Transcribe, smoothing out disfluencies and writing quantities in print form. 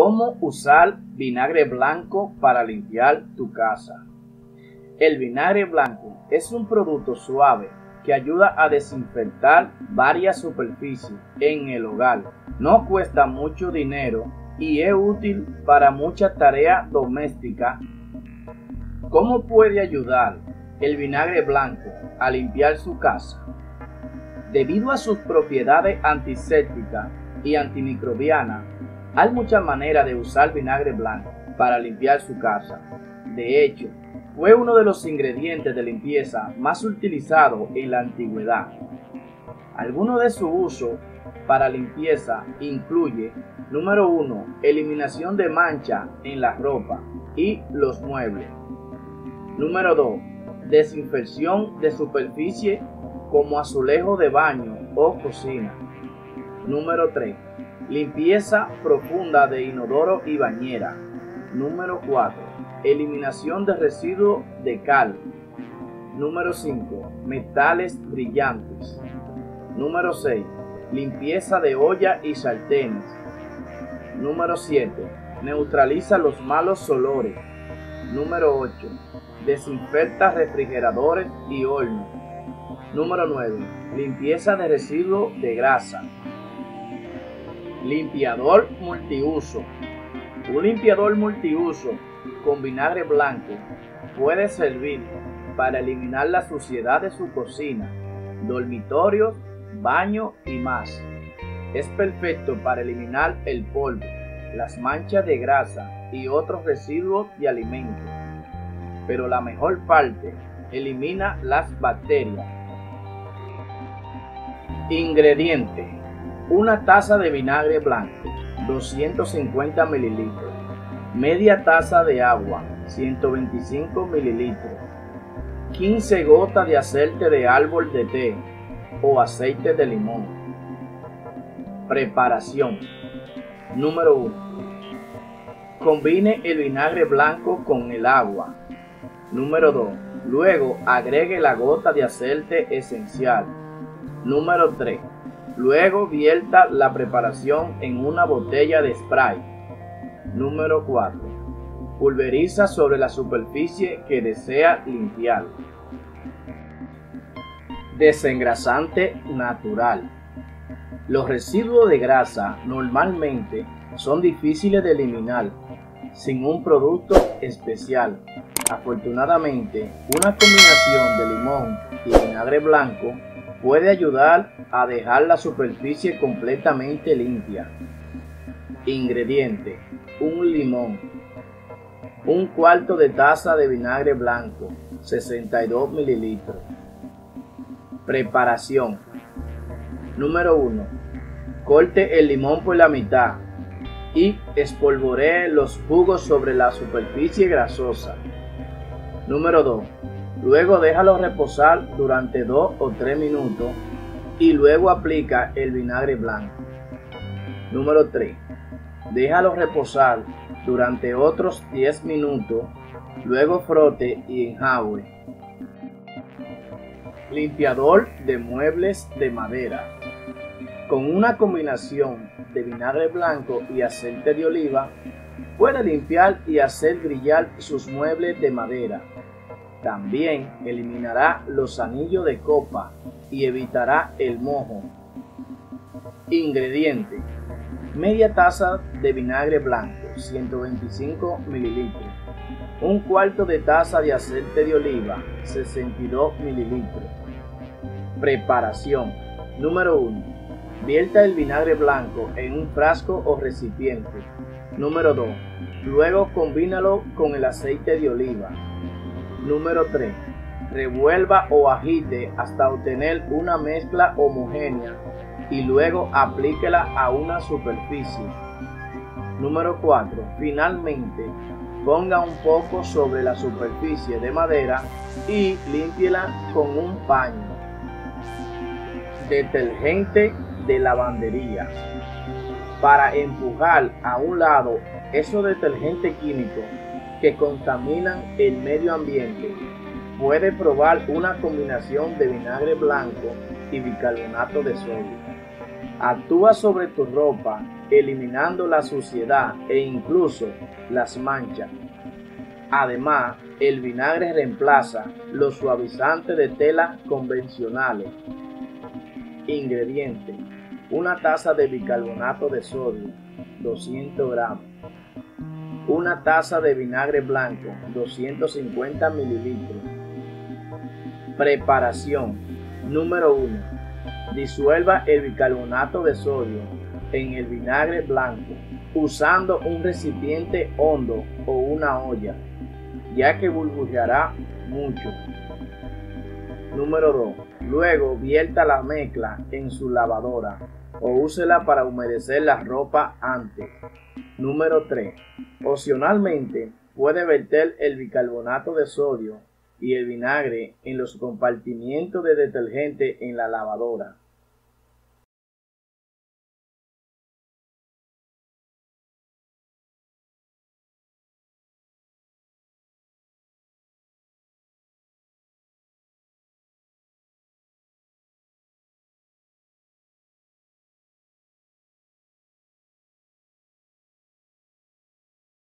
Cómo usar vinagre blanco para limpiar tu casa. El vinagre blanco es un producto suave que ayuda a desinfectar varias superficies en el hogar. No cuesta mucho dinero y es útil para muchas tareas domésticas. ¿Cómo puede ayudar el vinagre blanco a limpiar su casa? Debido a sus propiedades antisépticas y antimicrobianas, hay muchas maneras de usar vinagre blanco para limpiar su casa. De hecho, fue uno de los ingredientes de limpieza más utilizados en la antigüedad. Algunos de sus usos para limpieza incluye: número 1, eliminación de mancha en la ropa y los muebles. Número 2, desinfección de superficie como azulejo de baño o cocina. Número 3, limpieza profunda de inodoro y bañera. Número 4, eliminación de residuos de cal. Número 5, metales brillantes. Número 6, limpieza de olla y sartenes. Número 7, neutraliza los malos olores. Número 8, desinfecta refrigeradores y hornos. Número 9, limpieza de residuos de grasa. Limpiador multiuso. Un limpiador multiuso con vinagre blanco puede servir para eliminar la suciedad de su cocina, dormitorio, baño y más. Es perfecto para eliminar el polvo, las manchas de grasa y otros residuos de alimentos. Pero la mejor parte, elimina las bacterias. Ingrediente: una taza de vinagre blanco, 250 ml, media taza de agua, 125 ml, 15 gotas de aceite de árbol de té o aceite de limón. Preparación. Número 1. Combine el vinagre blanco con el agua. Número 2. Luego agregue la gota de aceite esencial. Número 3. Luego vierta la preparación en una botella de spray. Número 4. Pulveriza sobre la superficie que desea limpiar. Desengrasante natural. Los residuos de grasa normalmente son difíciles de eliminar sin un producto especial. Afortunadamente, una combinación de limón y vinagre blanco puede ayudar a dejar la superficie completamente limpia. Ingrediente: un limón, un cuarto de taza de vinagre blanco, 62 ml. Preparación. Número 1. Corte el limón por la mitad y espolvoree los jugos sobre la superficie grasosa. Número 2. Luego déjalo reposar durante 2 o 3 minutos y luego aplica el vinagre blanco. Número 3. Déjalo reposar durante otros 10 minutos, luego frote y enjabone. Limpiador de muebles de madera. Con una combinación de vinagre blanco y aceite de oliva, puede limpiar y hacer brillar sus muebles de madera. También eliminará los anillos de copa y evitará el mojo. Ingrediente: media taza de vinagre blanco, 125 ml, un cuarto de taza de aceite de oliva, 62 ml. Preparación. Número 1. Vierta el vinagre blanco en un frasco o recipiente. Número 2. Luego combínalo con el aceite de oliva. Número 3. Revuelva o agite hasta obtener una mezcla homogénea y luego aplíquela a una superficie. Número 4. Finalmente, ponga un poco sobre la superficie de madera y límpiela con un paño. Detergente de lavandería. Para empujar a un lado esos detergentes químicos que contaminan el medio ambiente, puede probar una combinación de vinagre blanco y bicarbonato de sodio. Actúa sobre tu ropa, eliminando la suciedad e incluso las manchas. Además, el vinagre reemplaza los suavizantes de tela convencionales. Ingredientes: una taza de bicarbonato de sodio, 200 gramos. Una taza de vinagre blanco, 250 mililitros. Preparación. Número 1. Disuelva el bicarbonato de sodio en el vinagre blanco usando un recipiente hondo o una olla, ya que burbujeará mucho. Número 2. Luego vierta la mezcla en su lavadora o úsela para humedecer la ropa antes. Número 3. Opcionalmente puede verter el bicarbonato de sodio y el vinagre en los compartimientos de detergente en la lavadora.